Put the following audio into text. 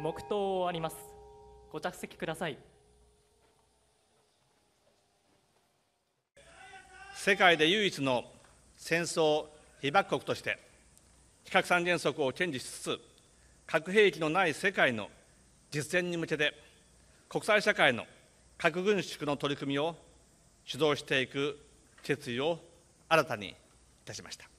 黙祷を終わります。ご着席ください。世界で唯一の戦争被爆国として、非核三原則を堅持しつつ、核兵器のない世界の実現に向けて、国際社会の核軍縮の取り組みを主導していく決意を新たにいたしました。